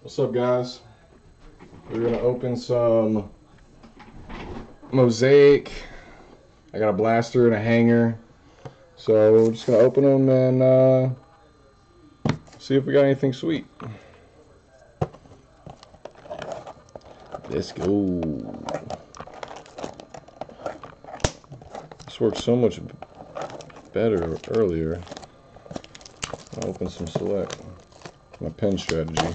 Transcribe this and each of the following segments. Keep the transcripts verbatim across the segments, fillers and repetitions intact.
What's up, guys? We're gonna open some Mosaic. I got a blaster and a hanger, so we're just gonna open them and uh, see if we got anything sweet. Let's go. This worked so much better earlier. I'll open some select. My pen strategy.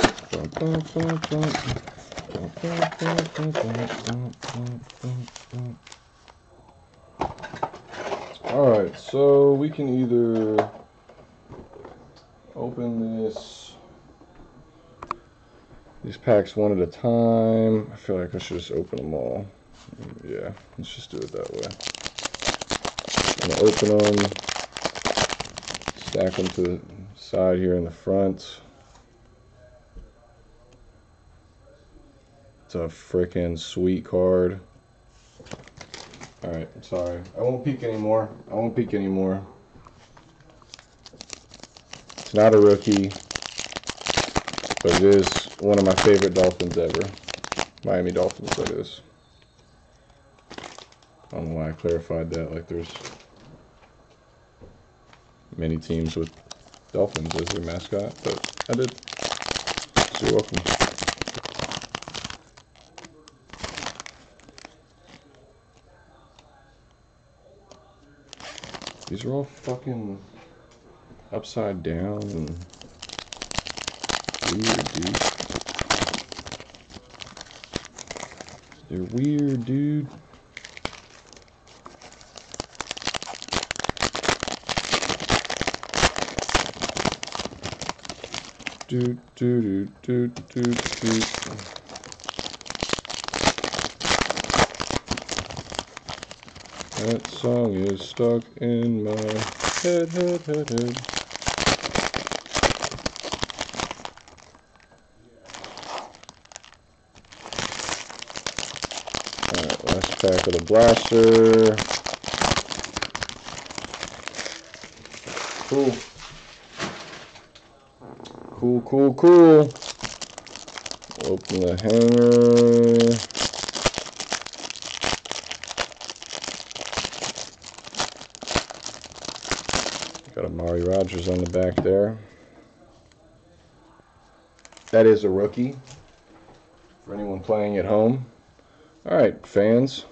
Bum, bum, bum, bum. Bum, bum, bum, bum, bum, bum, bum, bum. All right, so we can either open this these packs one at a time. I feel like I should just open them all. Yeah, let's just do it that way. I'm gonna open them, stack them to the side here in the front. It's a freaking sweet card. All right, I'm sorry. I won't peek anymore. I won't peek anymore. It's not a rookie, but it is one of my favorite Dolphins ever. Miami Dolphins, that is. I don't know why I clarified that. Like there's many teams with Dolphins as their mascot, but I did. So you're welcome. These are all fucking upside down and weird, dude. They're weird, dude. Do, do, do, do, do, do. That song is stuck in my head, head, head, head. Alright, last pack of the blaster. Cool. Cool, cool, cool. Open the hanger. Got Amari Rogers on the back there. That is a rookie for anyone playing at home. All right, fans,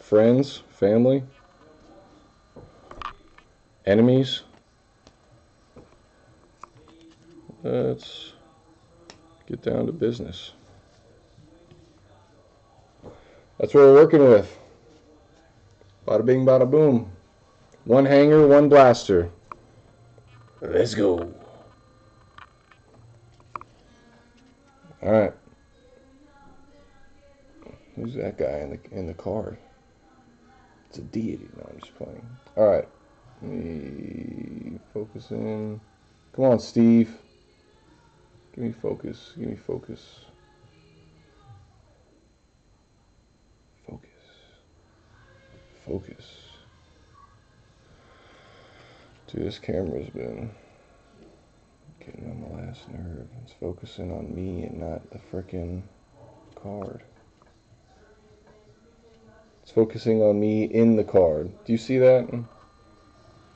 friends, family, enemies. Let's get down to business. That's what we're working with. Bada bing, bada boom. One hanger, one blaster. Let's go. All right. Who's that guy in the in the card? It's a deity. No, I'm just playing. All right. Let me focus in. Come on, Steve. Give me focus, give me focus. Focus. Focus. Dude, this camera's been getting on my last nerve. It's focusing on me and not the frickin' card. It's focusing on me in the card. Do you see that?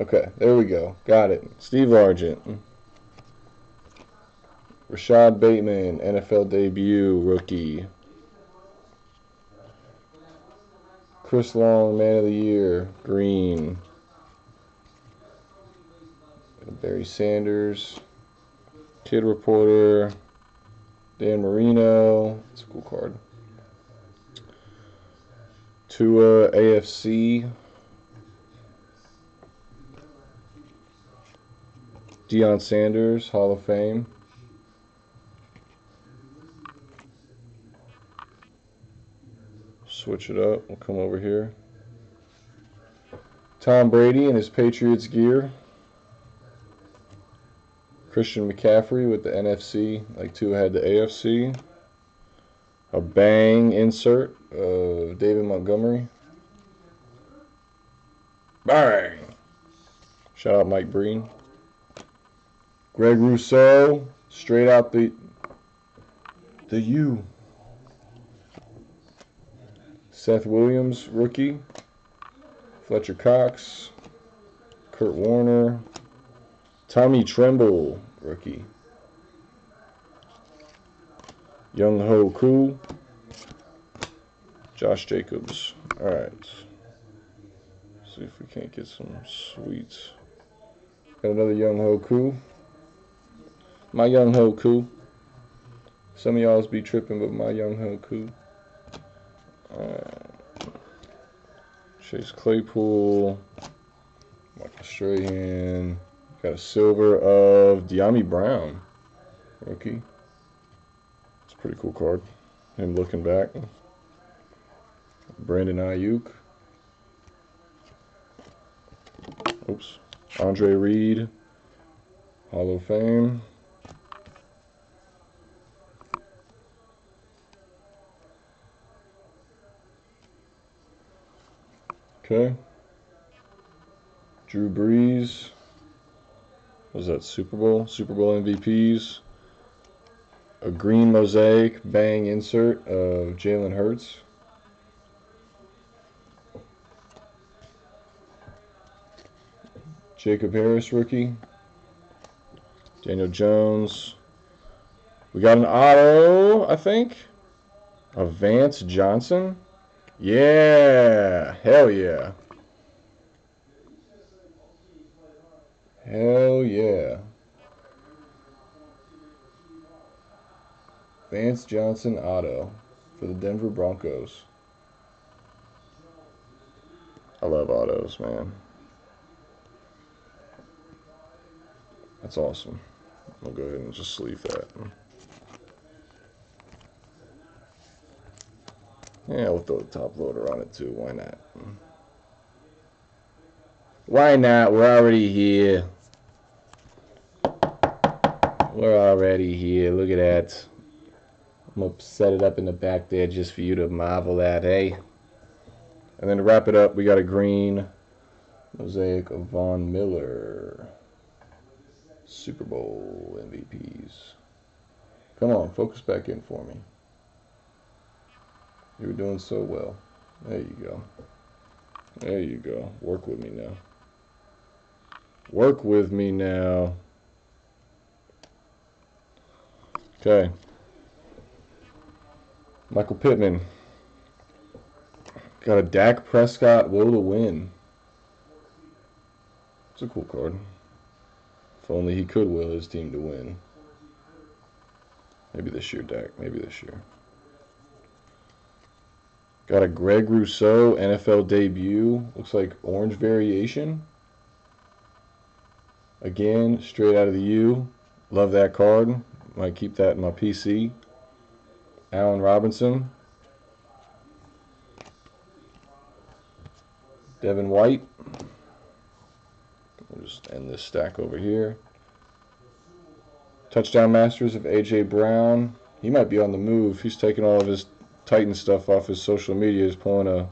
Okay, there we go. Got it. Steve Largent. Rashad Bateman, N F L debut, rookie. Chris Long, man of the year, green. Barry Sanders, Kid Reporter, Dan Marino. That's a cool card. Tua, A F C. Deion Sanders, Hall of Fame. Switch it up. We'll come over here. Tom Brady in his Patriots gear. Christian McCaffrey with the N F C, like Tua had the A F C. A bang insert of David Montgomery. Bang! Shout out Mike Breen. Greg Rousseau, straight out the the U. Seth Williams, rookie. Fletcher Cox. Kurt Warner. Tommy Tremble, rookie. Young Ho Koo. Josh Jacobs. Alright. See if we can't get some sweets. Got another Young Ho Koo. My Young Ho Koo. Some of y'all's be tripping, but my Young Ho Koo. Alright. Chase Claypool. Michael Strahan. Got a silver of Diami Brown. Rookie. It's a pretty cool card. Him looking back. Brandon Ayuk. Oops. Andre Reed. Hall of Fame. Okay. Drew Brees. Was that Super Bowl? Super Bowl M V Ps. A green mosaic bang insert of Jalen Hurts. Jacob Harris, rookie. Daniel Jones. We got an auto, I think. A Vance Johnson. Yeah. Hell yeah. Hell yeah. Vance Johnson auto for the Denver Broncos. I love autos, man. That's awesome. We'll go ahead and just leave that. Yeah, we'll throw the top loader on it too. Why not? Why not? We're already here. We're already here. Look at that. I'm going to set it up in the back there just for you to marvel at, eh? And then to wrap it up, we got a green mosaic of Von Miller. Super Bowl M V Ps. Come on, focus back in for me. You were doing so well. There you go. There you go. Work with me now. Work with me now. Okay. Michael Pittman. Got a Dak Prescott will to win. It's a cool card. If only he could will his team to win. Maybe this year, Dak. Maybe this year. Got a Greg Rousseau N F L debut. Looks like orange variation. Again, straight out of the U. Love that card. Might keep that in my P C. Allen Robinson. Devin White. We'll just end this stack over here. Touchdown Masters of A J Brown. He might be on the move. He's taking all of his Titan stuff off his social media. He's pulling a,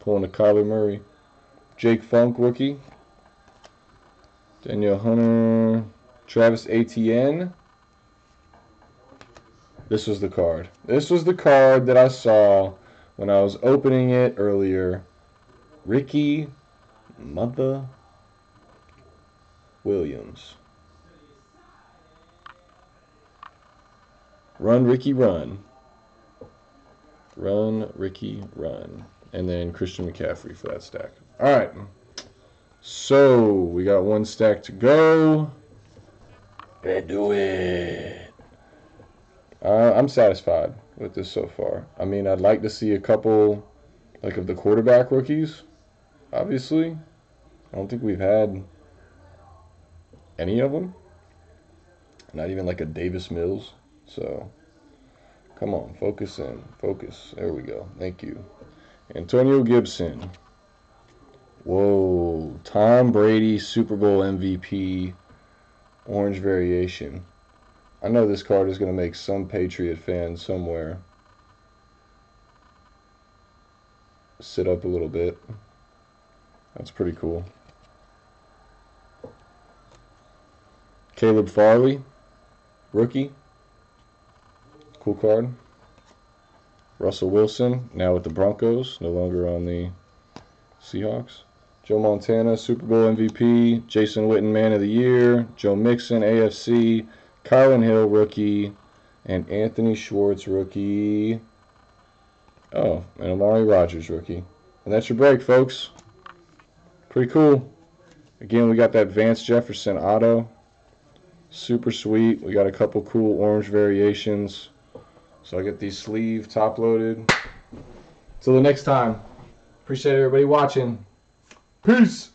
pulling a Kyler Murray. Jake Funk, rookie. Daniel Hunter. Travis Etienne. This was the card. This was the card that I saw when I was opening it earlier. Ricky Mother Williams. Run, Ricky, run. Run, Ricky, run. And then Christian McCaffrey for that stack. All right. So we got one stack to go. Let's do it. Uh, I'm satisfied with this so far. I mean, I'd like to see a couple, like, of the quarterback rookies, obviously. I don't think we've had any of them. Not even like a Davis Mills. So, come on. Focus in. Focus. There we go. Thank you. Antonio Gibson. Whoa. Tom Brady, Super Bowl M V P, orange variation. I know this card is going to make some Patriot fan somewhere sit up a little bit. That's pretty cool. Caleb Farley, rookie. Cool card. Russell Wilson, now with the Broncos, no longer on the Seahawks. Joe Montana, Super Bowl M V P. Jason Witten, Man of the Year. Joe Mixon, A F C. Kylan Hill, rookie. And Anthony Schwartz, rookie. Oh, and Amari Rogers, rookie. And that's your break, folks. Pretty cool. Again, we got that Vance Jefferson auto. Super sweet. We got a couple cool orange variations. So I get these sleeve top loaded. Till the next time. Appreciate everybody watching. Peace.